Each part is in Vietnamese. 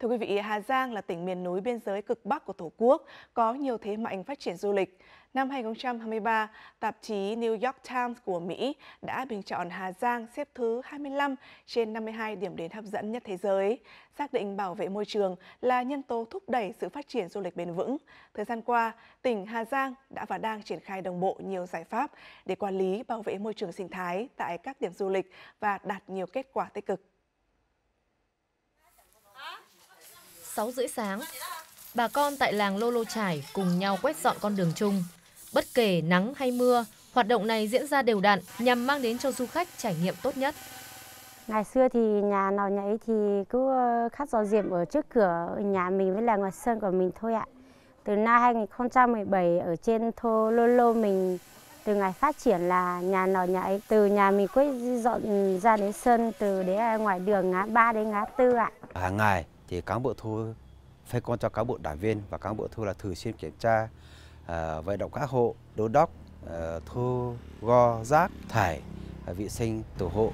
Thưa quý vị, Hà Giang là tỉnh miền núi biên giới cực Bắc của Tổ quốc, có nhiều thế mạnh phát triển du lịch. Năm 2023, tạp chí New York Times của Mỹ đã bình chọn Hà Giang xếp thứ 25 trên 52 điểm đến hấp dẫn nhất thế giới, xác định bảo vệ môi trường là nhân tố thúc đẩy sự phát triển du lịch bền vững. Thời gian qua, tỉnh Hà Giang đã và đang triển khai đồng bộ nhiều giải pháp để quản lý bảo vệ môi trường sinh thái tại các điểm du lịch và đạt nhiều kết quả tích cực. 6h30 sáng, bà con tại làng Lô Lô Chải cùng nhau quét dọn con đường chung. Bất kể nắng hay mưa, hoạt động này diễn ra đều đặn nhằm mang đến cho du khách trải nghiệm tốt nhất. Ngày xưa thì nhà nào nhà ấy thì cứ khắc rõ diệm ở trước cửa nhà mình với là ngoài sân của mình thôi ạ. Từ năm 2017 ở trên thôn Lô Lô mình từ ngày phát triển là nhà nào nhà ấy, từ nhà mình quét dọn ra đến sân, từ đến ngoài đường ngã 3 đến ngã 4 ạ. Hàng ngày thì cán bộ thôn phân công cho cán bộ đảng viên và cán bộ thôn là thường xuyên kiểm tra vận động các hộ đôn đốc thu gom rác thải vệ sinh tổ hộ.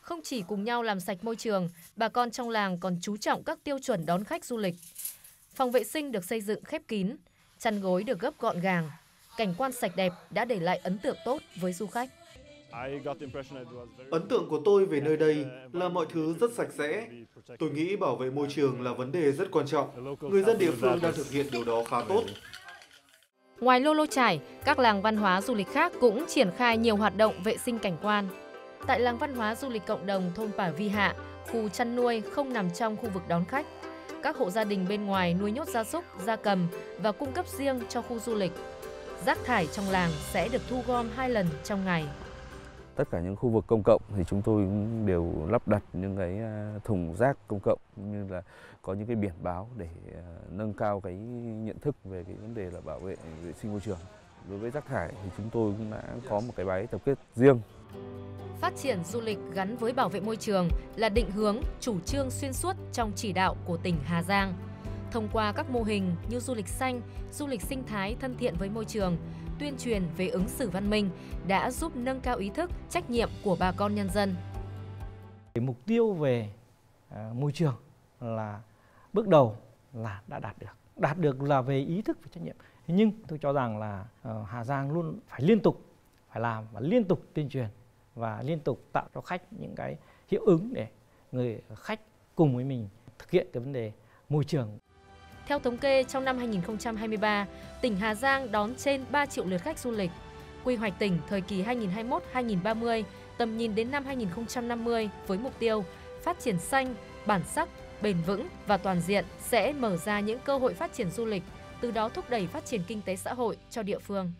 Không chỉ cùng nhau làm sạch môi trường, bà con trong làng còn chú trọng các tiêu chuẩn đón khách du lịch. Phòng vệ sinh được xây dựng khép kín, chăn gối được gấp gọn gàng, cảnh quan sạch đẹp đã để lại ấn tượng tốt với du khách. Ấn tượng của tôi về nơi đây là mọi thứ rất sạch sẽ. Tôi nghĩ bảo vệ môi trường là vấn đề rất quan trọng. Người dân địa phương đang thực hiện điều đó khá tốt. Ngoài Lô Lô Chải, các làng văn hóa du lịch khác cũng triển khai nhiều hoạt động vệ sinh cảnh quan. Tại làng văn hóa du lịch cộng đồng thôn Pà Vi Hạ, khu chăn nuôi không nằm trong khu vực đón khách. Các hộ gia đình bên ngoài nuôi nhốt gia súc, gia cầm và cung cấp riêng cho khu du lịch. Rác thải trong làng sẽ được thu gom 2 lần trong ngày. Tất cả những khu vực công cộng thì chúng tôi đều lắp đặt những cái thùng rác công cộng, như là có những cái biển báo để nâng cao cái nhận thức về cái vấn đề là bảo vệ vệ sinh môi trường. Đối với rác thải thì chúng tôi cũng đã có một cái bãi tập kết riêng. Phát triển du lịch gắn với bảo vệ môi trường là định hướng, chủ trương xuyên suốt trong chỉ đạo của tỉnh Hà Giang. Thông qua các mô hình như du lịch xanh, du lịch sinh thái thân thiện với môi trường, tuyên truyền về ứng xử văn minh đã giúp nâng cao ý thức, trách nhiệm của bà con nhân dân. Mục tiêu về môi trường là bước đầu là đã đạt được. Đạt được là về ý thức và trách nhiệm. Nhưng tôi cho rằng là Hà Giang luôn phải liên tục, phải làm và liên tục tuyên truyền và liên tục tạo cho khách những cái hiệu ứng để người khách cùng với mình thực hiện cái vấn đề môi trường. Theo thống kê, trong năm 2023, tỉnh Hà Giang đón trên 3 triệu lượt khách du lịch. Quy hoạch tỉnh thời kỳ 2021-2030, tầm nhìn đến năm 2050 với mục tiêu phát triển xanh, bản sắc, bền vững và toàn diện sẽ mở ra những cơ hội phát triển du lịch, từ đó thúc đẩy phát triển kinh tế xã hội cho địa phương.